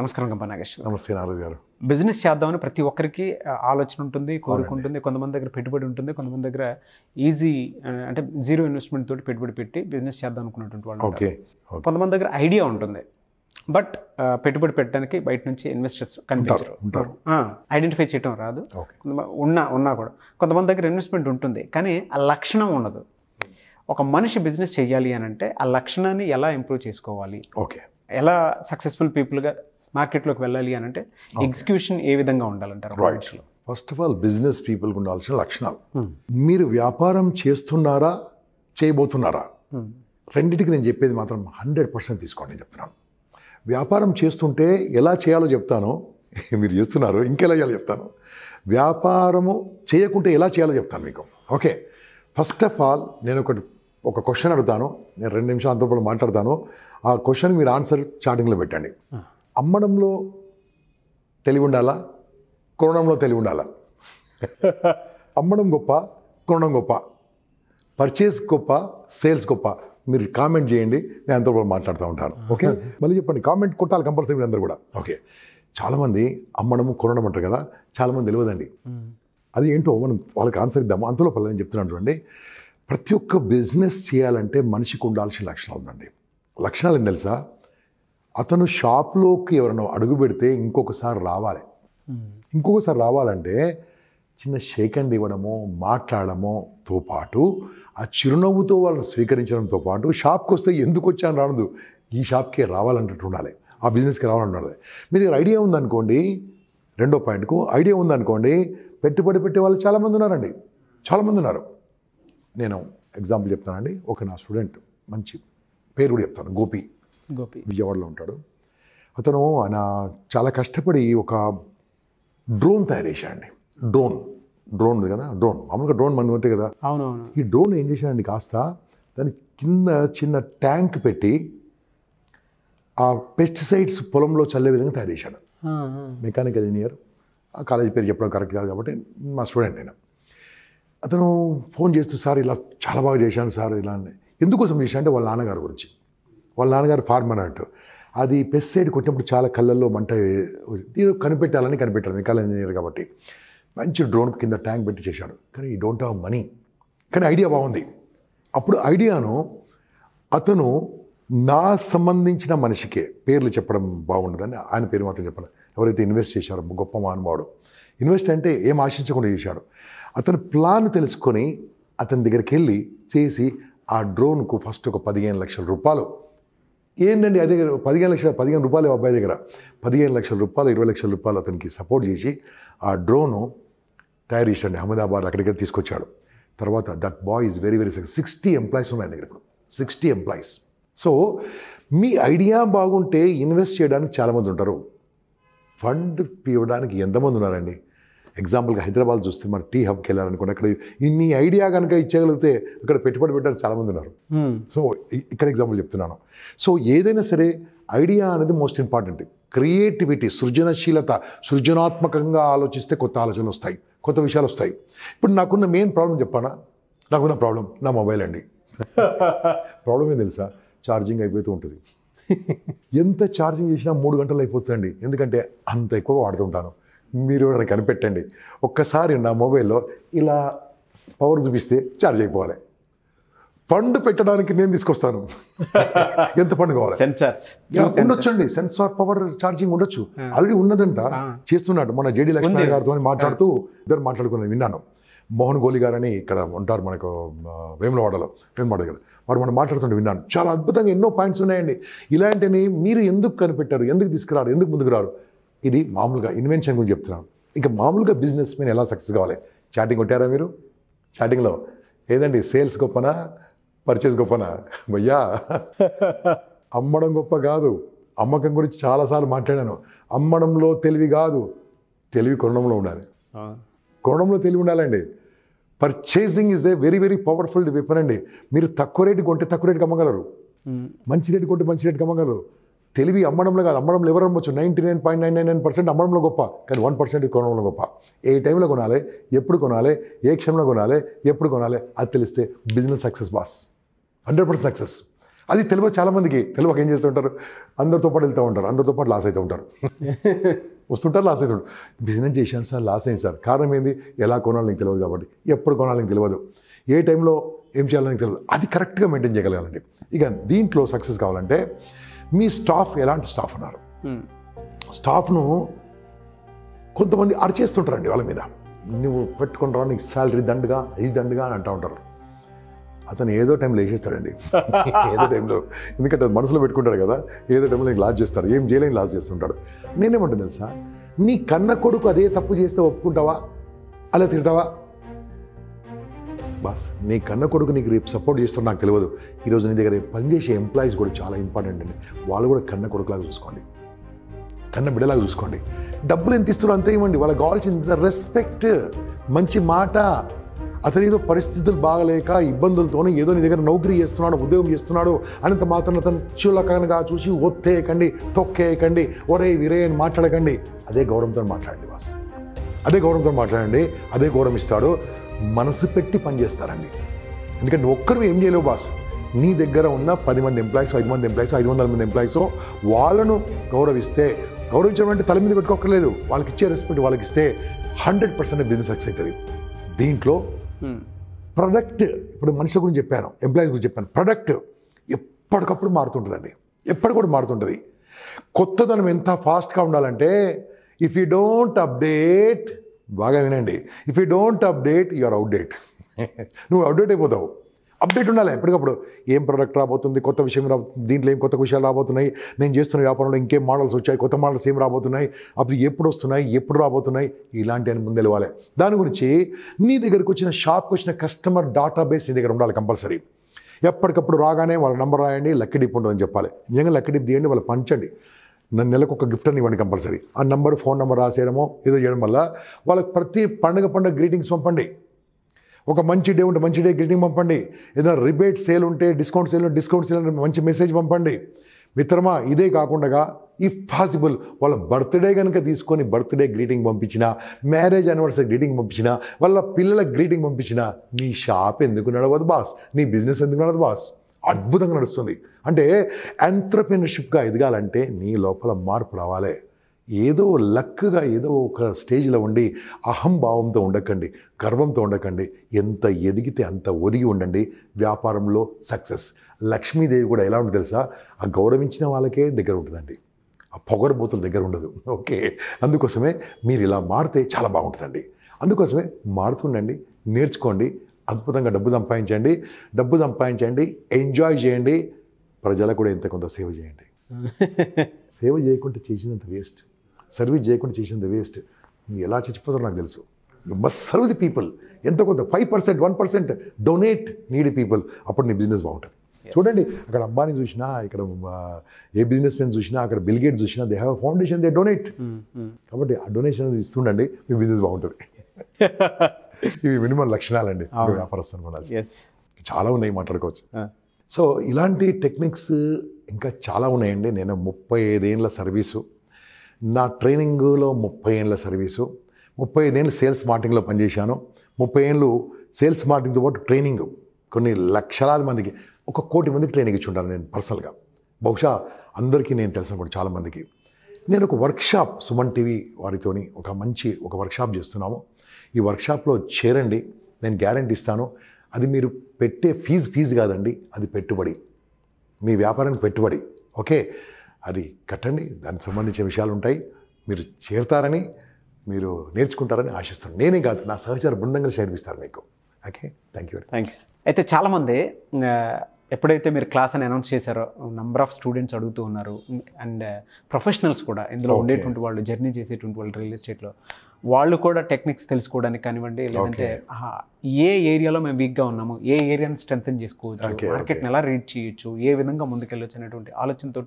నమస్కారం గంప నాగేశ్వర. నమస్తే నారదు గారు. బిజినెస్ చేద్దామని ప్రతి ఒక్కరికి ఆలోచన ఉంటుంది, కోరిక ఉంటుంది. కొంతమంది దగ్గర పెట్టుబడి ఉంటుంది, కొంతమంది దగ్గర ఈజీ అంటే జీరో ఇన్వెస్ట్మెంట్ తోటి పెట్టుబడి పెట్టి బిజినెస్ చేద్దాం అనుకున్నటువంటి వాళ్ళు, కొంతమంది దగ్గర ఐడియా ఉంటుంది బట్ పెట్టుబడి పెట్టడానికి బయట నుంచి ఇన్వెస్టర్స్ కనిపించరు, ఐడెంటిఫై చేయడం రాదు. ఉన్నా కూడా కొంతమంది దగ్గర ఇన్వెస్ట్మెంట్ ఉంటుంది కానీ ఆ లక్షణం ఉండదు. ఒక మనిషి బిజినెస్ చేయాలి అని అంటే ఆ లక్షణాన్ని ఎలా ఇంప్రూవ్ చేసుకోవాలి, ఎలా సక్సెస్ఫుల్ పీపుల్గా మార్కెట్లోకి వెళ్ళాలి అని అంటే ఎగ్జిక్యూషన్ ఏ విధంగా ఉండాలంటారు? ఫస్ట్ ఆఫ్ ఆల్ బిజినెస్ పీపుల్కి ఉండాల్సిన లక్షణాలు. మీరు వ్యాపారం చేస్తున్నారా చేయబోతున్నారా రెండింటికి నేను చెప్పేది మాత్రం 100% తీసుకోండి నేను చెప్తున్నాను. వ్యాపారం చేస్తుంటే ఎలా చేయాలో చెప్తాను, మీరు చేస్తున్నారు ఇంకెలా చేయాలో చెప్తాను. వ్యాపారము చేయకుంటే ఎలా చేయాలో చెప్తాను మీకు. ఓకే, ఫస్ట్ ఆఫ్ ఆల్ నేను ఒక క్వశ్చన్ అడుగుతాను, నేను 2 నిమిషాలు అంతలో మాట్లాడతాను. ఆ క్వశ్చన్ మీరు ఆన్సర్ చాటింగ్లో పెట్టండి. అమ్మడంలో తెలివి ఉండాలా, కొనడంలో తెలివి ఉండాలా? అమ్మడం గొప్ప, కొనడం గొప్ప, పర్చేస్ గొప్ప, సేల్స్ గొప్ప? మీరు కామెంట్ చేయండి, నేను అంతలో మాట్లాడుతూ ఉంటాను. ఓకే, మళ్ళీ చెప్పండి, కామెంట్ కొట్టాలి కంపల్సరీ మీరు అందరూ కూడా. ఓకే, చాలామంది అమ్మడము కొనడం అంటారు కదా, చాలామంది తెలియదండి. అది ఏంటో మనం వాళ్ళకి ఆన్సర్ ఇద్దాము. అంతలో పల్లె నేను చెప్తున్నాను చూడండి, ప్రతి ఒక్క బిజినెస్ చేయాలంటే మనిషికి ఉండాల్సిన లక్షణాలు ఉందండి. లక్షణాలు ఏం తెలుసా? అతను షాప్లోకి ఎవరైనా అడుగు పెడితే ఇంకొకసారి రావాలి. ఇంకొకసారి రావాలంటే చిన్న షేక్ హ్యాండ్ ఇవ్వడము, మాట్లాడడంతో పాటు ఆ చిరునవ్వుతో వాళ్ళని స్వీకరించడంతో పాటు షాప్కి వస్తే ఎందుకు వచ్చాను రానదు, ఈ షాప్కే రావాలంటూ ఉండాలి, ఆ బిజినెస్కి రావాలంటుండాలి. మీ దగ్గర ఐడియా ఉందనుకోండి, రెండో పాయింట్కు ఐడియా ఉందనుకోండి, పెట్టుబడి పెట్టే వాళ్ళు చాలామంది ఉన్నారండి, చాలామంది ఉన్నారు. నేను ఎగ్జాంపుల్ చెప్తానండి. ఒక నా స్టూడెంట్, మంచి పేరు కూడా చెప్తాను, గోపి విజయవాడలో ఉంటాడు. అతను ఆయన చాలా కష్టపడి ఒక డ్రోన్ తయారు చేశాడండి. డ్రోన్ కదా, డ్రోన్ మామూలుగా డ్రోన్ మనం అంతే కదా. ఈ డ్రోన్ ఏం చేశాడండి, కాస్త దాని కింద చిన్న ట్యాంక్ పెట్టి ఆ పెస్టిసైడ్స్ పొలంలో చల్లే విధంగా తయారు చేశాడు. మెకానికల్ ఇంజనీర్, ఆ కాలేజీ పేరు చెప్పడం కరెక్ట్ కాదు కాబట్టి మా స్టూడెంట్ అయినా. అతను ఫోన్ చేస్తూ, సార్ ఇలా చాలా బాగా చేశాను సార్ ఇలా అని. ఎందుకోసం చేశా అంటే వాళ్ళ నాన్నగారి గురించి. వాళ్ళ నాన్నగారు ఫార్మర్ అంటూ, అది పెస్టిసైడ్ కొట్టినప్పుడు చాలా కళ్ళల్లో మంట కనిపెట్టాలని కనిపెట్టాడు మెకానికల్ ఇంజనీర్ కాబట్టి. మంచి డ్రోన్ కింద ట్యాంక్ పెట్టి చేశాడు. కానీ ఈ డోంట్ హ్యావ్ మనీ, కానీ ఐడియా బాగుంది. అప్పుడు ఐడియాను అతను నా సంబంధించిన మనిషికే, పేర్లు చెప్పడం బాగుండదని ఆయన పేరు మాత్రం చెప్పాను, ఎవరైతే ఇన్వెస్ట్ చేశారో గొప్ప మానవాడు. ఇన్వెస్ట్ అంటే ఏం ఆశించకుండా చేశాడు. అతని ప్లాన్ తెలుసుకొని అతని దగ్గరికి వెళ్ళి చేసి ఆ డ్రోన్కు ఫస్ట్ ఒక 15 లక్షల రూపాయలు. ఏందండి అదే 15 లక్షల 15 రూపాయలు అబ్బాయి దగ్గర 15 లక్షల రూపాయలు 20 లక్షల రూపాయలు అతనికి సపోర్ట్ చేసి ఆ డ్రోను తయారు చేశాడు. అహ్మదాబాద్ అక్కడికి తీసుకొచ్చాడు. తర్వాత that boy is very very success. 60 employees ఉన్నాయి దగ్గర ఇప్పుడు, 60 ఎంప్లాయీస్. సో మీ ఐడియా బాగుంటే ఇన్వెస్ట్ చేయడానికి చాలామంది ఉంటారు, ఫండ్ ఇవ్వడానికి ఎంతమంది ఉన్నారండి. ఎగ్జాంపుల్గా హైదరాబాద్ చూస్తే మన టీ హబ్కి వెళ్ళాలనుకోండి, అక్కడ మీ ఐడియా కనుక ఇచ్చగలిగితే అక్కడ పెట్టుబడి పెట్టడానికి చాలామంది ఉన్నారు. సో ఇక్కడ ఎగ్జాంపుల్ చెప్తున్నాను. సో ఏదైనా సరే ఐడియా అనేది మోస్ట్ ఇంపార్టెంట్. క్రియేటివిటీ, సృజనశీలత, సృజనాత్మకంగా ఆలోచిస్తే కొత్త ఆలోచనలు వస్తాయి, కొత్త విషయాలు వస్తాయి. ఇప్పుడు నాకున్న మెయిన్ ప్రాబ్లం చెప్పానా, నాకున్న ప్రాబ్లం నా మొబైల్ అండి. ప్రాబ్లం ఏం తెలుసా, ఛార్జింగ్ అయిపోతూ ఉంటుంది. ఎంత ఛార్జింగ్ చేసినా 3 గంటలు అయిపోతుందండి, ఎందుకంటే అంత ఎక్కువగా వాడుతుంటాను. మీరు కూడా కనిపెట్టండి, ఒక్కసారి నా మొబైల్లో ఇలా పవర్ చూపిస్తే ఛార్జ్ అయిపోవాలి. ఫండ్ పెట్టడానికి నేను తీసుకొస్తాను, ఎంత ఫండ్ కావాలి, సెన్సార్స్ ఉండొచ్చండి, సెన్సార్ పవర్ ఛార్జింగ్ ఉండొచ్చు, ఆల్రెడీ ఉన్నదంట, చేస్తున్నాడు. మన జేడీ లక్ష్మీ గారితో మాట్లాడుతూ ఇద్దరు మాట్లాడుకున్నాను, విన్నాను. మోహన్ గోలి గారని ఇక్కడ ఉంటారు మనకు వేములవాడలో, వేములవాడ గారు, వారు మనం మాట్లాడుతుంటే విన్నాను. చాలా అద్భుతంగా ఎన్నో పాయింట్స్ ఉన్నాయండి. ఇలాంటివి మీరు ఎందుకు కనిపెట్టారు, ఎందుకు తీసుకురారు, ఎందుకు ముందుకు రారు? ఇది మామూలుగా ఇన్వెన్షన్ గురించి చెప్తున్నాను. ఇక మామూలుగా బిజినెస్ మెన్ ఎలా సక్సెస్ కావాలి, చాటింగ్ కొట్టారా మీరు? చాటింగ్లో ఏదండి, సేల్స్ గొప్పనా పర్చేస్ గొప్పనా? భయ్యా, అమ్మడం గొప్ప కాదు. అమ్మకం గురించి చాలాసార్లు మాట్లాడాను. అమ్మడంలో తెలివి కాదు, తెలివి కొనడంలో ఉండాలి, కొనడంలో తెలివి ఉండాలండి. Purchasing is a very very powerful weapon అండి. మీరు తక్కువ రేటు కొంటే తక్కువ రేటుకి అమ్మగలరు, మంచి రేటు కొంటే మంచి రేటుకి అమ్మగలరు. తెలివి అమ్మడంలో కాదు, అమ్మడంలో ఎవరు అమ్మొచ్చు, 99.999% అమ్మడంలో గొప్ప, కానీ 1% కొనడంలో గొప్ప. ఏ టైంలో కొనాలి, ఎప్పుడు కొనాలి, ఏ క్షణంలో కొనాలి, ఎప్పుడు కొనాలి, అది తెలిస్తే బిజినెస్ సక్సెస్ బాస్, 100% సక్సెస్. అది తెలుగు చాలా మందికి తెలుగు ఏం చేస్తూ ఉంటారు, అందరితో పాటు వెళ్తూ ఉంటారు, అందరితో పాటు లాస్ అవుతూ ఉంటారు, వస్తుంటారు లాస్ అవుతుంటారు. బిజినెస్ చేశాను సార్, లాస్ అయింది సార్. కారణం ఏంది? ఎలా కొనాలి నీకు తెలియదు కాబట్టి, ఎప్పుడు కొనాలి నీకు తెలియదు, ఏ టైంలో ఏం చేయాలని తెలియదు. అది కరెక్ట్గా మెయింటైన్ చేయగలగాలండి. ఇక దీంట్లో సక్సెస్ కావాలంటే మీ స్టాఫ్ ఎలాంటి స్టాఫ్ ఉన్నారు. స్టాఫ్ను కొంతమంది అరిచేస్తుంటారండి వాళ్ళ మీద, నువ్వు పెట్టుకుంటావు నీకు శాలరీ దండుగా, ఇది దండుగా అని అంటూ ఉంటారు. అతను ఏదో టైంలో వేసేస్తాడండి, ఏదో టైంలో, ఎందుకంటే అది మనసులో పెట్టుకుంటాడు కదా, ఏదో టైంలో నీకు లాస్ చేస్తాడు, ఏం చేయలేని లాస్ చేస్తుంటాడు. నేనేమంటాను తెలుసా, నీ కన్న కొడుకు అదే తప్పు చేస్తే ఒప్పుకుంటావా, అలా తిడతావా? బాస్, నీ కన్న కొడుకు నీకు రేపు సపోర్ట్ చేస్తాడు నాకు తెలియదు. ఈరోజు నీ దగ్గర పనిచేసే ఎంప్లాయీస్ కూడా చాలా ఇంపార్టెంట్ అండి. వాళ్ళు కూడా కన్న కొడుకులాగా చూసుకోండి, కన్న బిడ్డలాగా చూసుకోండి. డబ్బులు ఎంత ఇస్తున్నారు అంతే ఇవ్వండి, వాళ్ళకి కావాల్సిన రెస్పెక్ట్, మంచి మాట. అతను ఏదో పరిస్థితులు బాగలేక ఇబ్బందులతోనే ఏదో నీ దగ్గర నౌకరీ చేస్తున్నాడు, ఉద్యోగం చేస్తున్నాడు అనంత మాత్రం అతను చులకనగా చూసి ఒత్తేయకండి, తొక్కేయకండి, ఒరే విరే అని మాట్లాడకండి. అదే గౌరవంతో మాట్లాడండి బాస్, అదే గౌరవంతో మాట్లాడండి, అదే గౌరవం ఇస్తాడు. మనసు పెట్టి పనిచేస్తారండి. ఎందుకంటే ఒక్కరు ఏం చేయలేవు బాస్. నీ దగ్గర ఉన్న 10 మంది ఎంప్లాయీస్, 5 మంది ఎంప్లాయీస్, 500 మంది ఎంప్లాయీసో వాళ్ళను గౌరవిస్తే, గౌరవించడం అంటే తల మీద పెట్టుకోకర్లేదు, వాళ్ళకి ఇచ్చే రెస్పెక్ట్ వాళ్ళకి ఇస్తే 100% బిజినెస్ సక్సెస్ అవుతుంది. దీంట్లో ప్రొడక్ట్, ఇప్పుడు మనుషుల గురించి చెప్పాను, ఎంప్లాయీస్ గురించి చెప్పాను, ప్రొడక్ట్ ఎప్పటికప్పుడు మారుతుంటుందండి, ఎప్పుడు కూడా మారుతుంటుంది. కొత్తదనం ఎంత ఫాస్ట్గా ఉండాలంటే, ఇఫ్ యూ డోంట్ అప్డేట్, బాగా వినండి, if you don't update you are outdate. నువ్వు అవుట్డేట్ అయిపోతావు. అప్డేట్ ఉండాలి ఎప్పటికప్పుడు. ఏం ప్రోడక్ట్ రాబోతుంది, కొత్త విషయం రాబోతుంది, దీంట్లో ఏం కొత్త విషయాలు రాబోతున్నాయి, నేను చేస్తున్న వ్యాపారంలో ఇంకేం మోడల్స్ వచ్చాయి, కొత్త మోడల్స్ ఏం రాబోతున్నాయి, అవి ఎప్పుడు వస్తున్నాయి, ఎప్పుడు రాబోతున్నాయి, ఇలాంటి అని ముందే ఇవ్వాలి. దాని గురించి నీ దగ్గరకు వచ్చిన షాప్కి వచ్చిన కస్టమర్ డేటాబేస్ నీ దగ్గర ఉండాలి కంపల్సరీ. ఎప్పటికప్పుడు రాగానే వాళ్ళ నెంబర్ రాయండి, లక్కీ డిప్ ఉంటుందని చెప్పాలి. నిజంగా లక్కీ డిప్ తీయండి, వాళ్ళు పంచండి, నన్ను నెలకు ఒక గిఫ్ట్ అని ఇవ్వండి కంపల్సరీ. ఆ నెంబర్, ఫోన్ నెంబర్ రాసేయడమో ఏదో చేయడం వల్ల వాళ్ళకి ప్రతి పండుగ గ్రీటింగ్స్ పంపండి. ఒక మంచి డే ఉంటే మంచి డే గ్రీటింగ్ పంపండి. ఏదైనా రిబేట్ సేల్ ఉంటే, డిస్కౌంట్ సేల్ ఉంటే డిస్కౌంట్ సేల్ ఉంటే మంచి మెసేజ్ పంపండి. మిత్రమా, ఇదే కాకుండా ఇఫ్ పాసిబుల్ వాళ్ళ బర్త్డే కనుక తీసుకొని బర్త్డే గ్రీటింగ్ పంపించినా, మ్యారేజ్ యానివర్సరీ గ్రీటింగ్ పంపించినా, వాళ్ళ పిల్లల గ్రీటింగ్ పంపించినా, నీ షాప్ ఎందుకు నడవదు బాస్, నీ బిజినెస్ ఎందుకు నడవదు బాస్, అద్భుతంగా నడుస్తుంది. అంటే ఎంటర్ప్రెన్యూర్షిప్గా ఎదగాలంటే నీ లోపల మార్పు రావాలి. ఏదో లక్గా ఏదో ఒక స్టేజ్లో ఉండి అహంభావంతో ఉండకండి, గర్వంతో ఉండకండి, ఎంత ఎదిగితే అంత ఒదిగి ఉండండి. వ్యాపారంలో సక్సెస్ లక్ష్మీదేవి కూడా ఎలా ఉంటుంది తెలుసా, ఆ గౌరవించిన వాళ్ళకే దగ్గర ఉంటుందండి, ఆ పొగరబోతుల దగ్గర ఉండదు. ఓకే, అందుకోసమే మీరు ఇలా మారితే చాలా బాగుంటుందండి. అందుకోసమే మారుతుండండి, నేర్చుకోండి, అద్భుతంగా డబ్బు సంపాదించండి, డబ్బు సంపాదించండి, ఎంజాయ్ చేయండి, ప్రజలకు కూడా ఎంత కొంత సేవ చేయండి. సేవ చేయకుండా చేసినంత వేస్ట్, సర్వీస్ చేయకుండా చేసినంత వేస్ట్. నువ్వు ఎలా చచ్చిపోతారో నాకు తెలుసు. You must serve the people. ఎంత కొంత 5%, 1% డొనేట్ నీడి పీపుల్. అప్పుడు నీ బిజినెస్ బాగుంటుంది. చూడండి, అక్కడ అంబానీ చూసినా, ఇక్కడ ఏ బిజినెస్ మెన్ చూసినా, అక్కడ బిల్గేట్ చూసినా, they have foundation, they donate. కాబట్టి ఆ డొనేషన్ ఇస్తుండండి, మీ బిజినెస్ బాగుంటుంది. ఇవి మినిమం లక్షణాలండి వ్యాపారస్తులు కొనాలి. చాలా ఉన్నాయి మాట్లాడుకోవచ్చు. సో ఇలాంటి టెక్నిక్స్ ఇంకా చాలా ఉన్నాయండి. నేను 35 ఏళ్ళ సర్వీసు, నా ట్రైనింగ్లో 30 ఏళ్ళ సర్వీసు, 35 ఏళ్ళు సేల్స్ మార్కెటింగ్లో పనిచేశాను, 30 ఏళ్ళు సేల్స్ మార్కెటింగ్తో పాటు ట్రైనింగ్ కొన్ని లక్షలాది మందికి, 1 కోటి మందికి ట్రైనింగ్ ఇచ్చి ఉంటాను నేను పర్సనల్గా. బహుశా అందరికీ నేను తెలిసిన కూడా చాలామందికి. నేను ఒక వర్క్షాప్ సుమన్ టీవీ వారితోని ఒక మంచి ఒక వర్క్షాప్ చేస్తున్నాము. ఈ వర్క్షాప్లో చేరండి, నేను గ్యారెంటీ ఇస్తాను. అది మీరు పెట్టే ఫీజు కాదండి, అది పెట్టుబడి, మీ వ్యాపారానికి పెట్టుబడి. ఓకే, అది కట్టండి, దానికి సంబంధించిన విషయాలు ఉంటాయి. మీరు చేరతారని, మీరు నేర్చుకుంటారని ఆశిస్తాను. నేనే కాదు, నా సహచర బృందంగా చేర్పిస్తారు మీకు. Okay, thank you very thank you. అయితే చాలామంది ఎప్పుడైతే మీరు క్లాస్ అని అనౌన్స్ చేశారో, నంబర్ ఆఫ్ స్టూడెంట్స్ అడుగుతూ ఉన్నారు, అండ్ ప్రొఫెషనల్స్ కూడా ఇందులో ఉండేటువంటి వాళ్ళు, జర్నీ చేసేటువంటి వాళ్ళు, రియల్ ఎస్టేట్లో వాళ్ళు కూడా టెక్నిక్స్ తెలుసుకోవడానికి కానివ్వండి, లేదంటే ఏ ఏరియాలో మేము వీక్గా ఉన్నాము, ఏ ఏరియాని స్ట్రెంథెన్ చేసుకోవచ్చు, మార్కెట్ని ఎలా రీడ్ చేయొచ్చు, ఏ విధంగా ముందుకెళ్ళొచ్చు అనేటువంటి ఆలోచనతో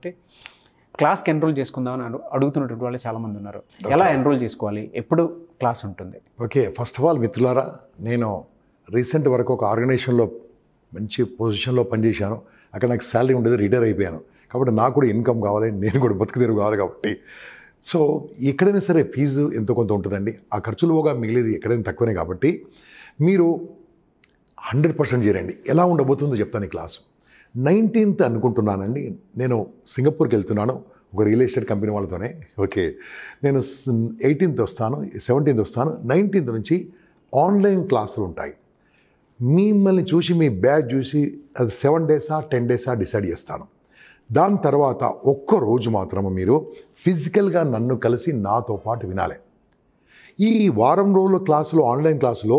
క్లాస్కి ఎన్రోల్ చేసుకుందామని అడుగుతున్నటువంటి వాళ్ళు చాలామంది ఉన్నారు. ఎలా ఎన్రోల్ చేసుకోవాలి, ఎప్పుడు క్లాస్ ఉంటుంది? ఓకే, ఫస్ట్ ఆఫ్ ఆల్ మిత్రులారా, నేను రీసెంట్ వరకు ఒక ఆర్గనైజేషన్లో మంచి పొజిషన్లో పనిచేశాను. అక్కడ నాకు శాలరీ ఉండేది, రిటైర్ అయిపోయాను. కాబట్టి నాకు కూడా ఇన్కమ్ కావాలి, నేను కూడా బతుకుదేరు కావాలి. కాబట్టి సో ఎక్కడైనా సరే ఫీజు ఎంతో కొంత ఉంటుందండి. ఆ ఖర్చులుగా మిగిలేదు ఎక్కడైనా తక్కువనే. కాబట్టి మీరు 100% చేరండి. ఎలా ఉండబోతుందో చెప్తాను ఈ క్లాసు. 19th అనుకుంటున్నానండి. నేను సింగపూర్కి వెళ్తున్నాను ఒక రియల్ ఎస్టేట్ కంపెనీ వాళ్ళతోనే. ఓకే, నేను 18th వస్తాను, 17th వస్తాను. 19th నుంచి ఆన్లైన్ క్లాసులు ఉంటాయి. మిమ్మల్ని చూసి మీ బ్యాచ్ చూసి అది 7 డేసా 10 డేసా డిసైడ్ చేస్తాను. దాని తర్వాత ఒక్కరోజు మాత్రమే మీరు ఫిజికల్గా నన్ను కలిసి నాతో పాటు వినాలి. ఈ వారం రోజుల క్లాసులో ఆన్లైన్ క్లాసులో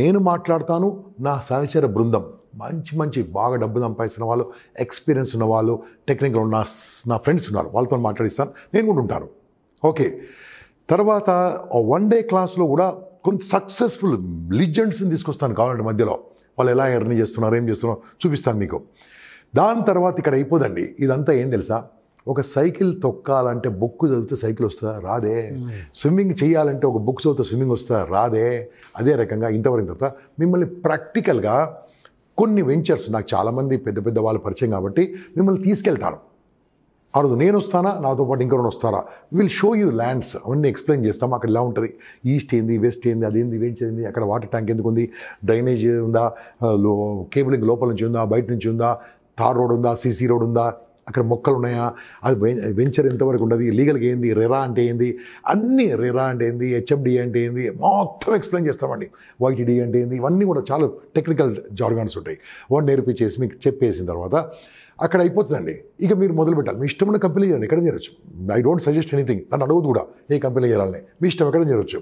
నేను మాట్లాడతాను, నా సహచర బృందం మంచి మంచి బాగా డబ్బు సంపాదిస్తున్న వాళ్ళు, ఎక్స్పీరియన్స్ ఉన్నవాళ్ళు, టెక్నికల్ ఉన్న నా ఫ్రెండ్స్ ఉన్నారు, వాళ్ళతో మాట్లాడిస్తాను, నేను కూడా ఉంటాను. ఓకే, తర్వాత 1 డే క్లాస్లో కూడా కొంత సక్సెస్ఫుల్ లిజెండ్స్ని తీసుకొస్తాను కావాలంటే, మధ్యలో వాళ్ళు ఎలా ఎర్న్ చేస్తున్నారు ఏం చేస్తున్నారో చూపిస్తాను మీకు. దాని తర్వాత ఇక్కడ అయిపోదండి. ఇదంతా ఏం తెలుసా, ఒక సైకిల్ తొక్కాలంటే బుక్ చదివితే సైకిల్ వస్తుందా, రాదే. స్విమ్మింగ్ చేయాలంటే ఒక బుక్ చదివితే స్విమ్మింగ్ వస్తుందా, రాదే. అదే రకంగా ఇంతవరకు తర్వాత మిమ్మల్ని ప్రాక్టికల్గా కొన్ని వెంచర్స్ నాకు చాలామంది పెద్ద పెద్ద వాళ్ళ పరిచయం కాబట్టి మిమ్మల్ని తీసుకెళ్తాను. ఆ రోజు నేను వస్తానా, నాతో పాటు ఇంకొకరు వస్తారా, విల్ షో యూ ల్యాండ్స్, అవన్నీ ఎక్స్ప్లెయిన్ చేస్తాము. అక్కడ ఇలా ఉంటుంది, ఈస్ట్ ఏంది, వెస్ట్ ఏంది, అదేంది, వెంచింది, అక్కడ వాటర్ ట్యాంక్ ఎందుకు ఉంది, డ్రైనేజ్ ఉందా, కేబులింగ్ లోపల నుంచి ఉందా, బయట నుంచి ఉందా, తార్ రోడ్ ఉందా, సీసీ రోడ్ ఉందా, అక్కడ మొక్కలు ఉన్నాయా, అది వెంచర్ ఎంతవరకు ఉన్నది, లీగల్గా ఏంది, రెరా అంటే ఏంది, అన్నీ రెరా అంటే ఏంది, హెచ్ఎఫ్డి అంటే ఏంది మొత్తం ఎక్స్ప్లెయిన్ చేస్తామండి. వైటీడీ అంటే ఏంది, ఇవన్నీ కూడా చాలా టెక్నికల్ జార్గాన్స్ ఉంటాయి. వాడిని నేర్పించేసి మీకు చెప్పేసిన తర్వాత అక్కడ అయిపోతుందండి. ఇక మీరు మొదలు పెట్టాలి. మీ ఇష్టమైన కంపెనీ చేయండి, ఎక్కడ చేయొచ్చు. ఐ డోంట్ సజెస్ట్ ఎనీథింగ్, నన్ను అడగదు కూడా ఏ కంపెనీ చేయాలని. మీ ఇష్టం, ఎక్కడ చేయొచ్చు.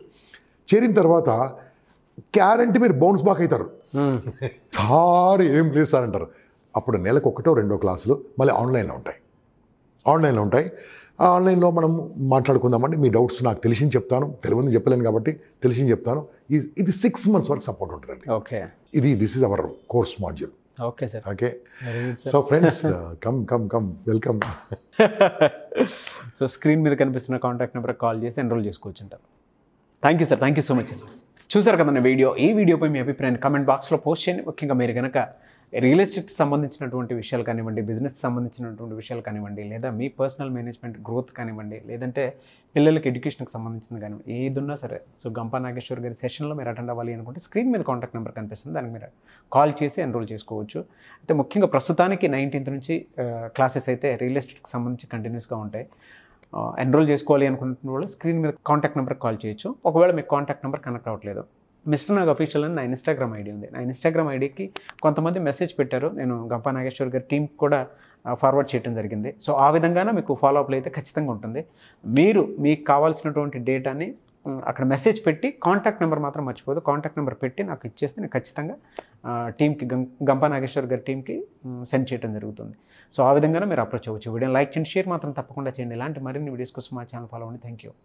చేరిన తర్వాత గ్యారెంటీ మీరు బౌన్స్ బ్యాక్ అవుతారు. సారీ ఏం లేదు సార్ అంటారు. అప్పుడు నెలకు 1-2 క్లాసులు మళ్ళీ ఆన్లైన్లో ఉంటాయి. ఆన్లైన్లో మనం మాట్లాడుకుందామండి, మీ డౌట్స్ నాకు తెలిసింది చెప్తాను, తెలియని చెప్పలేను కాబట్టి తెలిసింది చెప్తాను. ఇది 6 months వరకు సపోర్ట్ ఉంటుందండి. Okay, this is our course module. Okay sir. Okay, so friends come welcome. So screen మీద కనిపిస్తున్న కాంటాక్ట్ నెంబర్ కాల్ చేసి ఎన్రోల్ చేసుకోవచ్చు అంటారు. Thank you sir, thank you so much. చూసారు కదండి వీడియో. ఈ వీడియోపై మీ అభిప్రాయాన్ని కామెంట్ బాక్స్లో పోస్ట్ చేయండి. ముఖ్యంగా మీరు కనుక రియల్ ఎస్టేట్కి సంబంధించినటువంటి విషయాలు కానివ్వండి, బిజినెస్కి సంబంధించినటువంటి విషయాలు కానివ్వండి, లేదా మీ పర్సనల్ మేనేజ్మెంట్ గ్రోత్ కానివ్వండి, లేదంటే పిల్లలకి ఎడ్యుకేషన్కి సంబంధించింది కానివ్వండి, ఏదున్నా సరే సో గంపా నాగేశ్వర్ గారి సెషన్లో మీరు అటెండ్ అవ్వాలి అనుకుంటే స్క్రీన్ మీద కాంటాక్ట్ నెంబర్ కనిపిస్తుంది, దానికి మీరు కాల్ చేసి ఎన్రోల్ చేసుకోవచ్చు. అయితే ముఖ్యంగా ప్రస్తుతానికి 19th నుంచి క్లాసెస్ అయితే రియల్ ఎస్టేట్కి సంబంధించి కంటిన్యూస్గా ఉంటాయి. ఎన్రోల్ చేసుకోవాలి అనుకుంటున్న వాళ్ళు స్క్రీన్ మీద కాంటాక్ట్ నెంబర్కి కాల్ చేయొచ్చు. ఒకవేళ మీకు కాంటాక్ట్ నెంబర్ కనెక్ట్ అవ్వట్లేదు, మిస్టర్ నాగ్ అఫీషియల్ అని నా ఇన్స్టాగ్రామ్ ఐడి ఉంది. నా ఇన్స్టాగ్రామ్ ఐడికి కొంతమంది మెసేజ్ పెట్టారు, నేను గంపా నాగేశ్వర్ గారి టీంకి కూడా ఫార్వర్డ్ చేయడం జరిగింది. సో ఆ విధంగానే మీకు ఫాలోఅప్లు అయితే ఖచ్చితంగా ఉంటుంది. మీరు మీకు కావాల్సినటువంటి డేటాని అక్కడ మెసేజ్ పెట్టి కాంటాక్ట్ నెంబర్ మాత్రం మర్చిపోదు, కాంటాక్ట్ నెంబర్ పెట్టి నాకు ఇచ్చేస్తే నేను ఖచ్చితంగా టీంకి గంపా నాగేశ్వర్ గారి టీంకి సెండ్ చేయడం జరుగుతుంది. సో ఆ విధంగానే మీరు అప్రోచ్ అవ్వచ్చు. వీడియోని లైక్ చేయండి, షేర్ మాత్రం తప్పకుండా చేయండి. ఇలాంటి మరిన్ని వీడియోస్ కోసం మా ఛానల్ ఫాలో అవ్వండి. Thank you.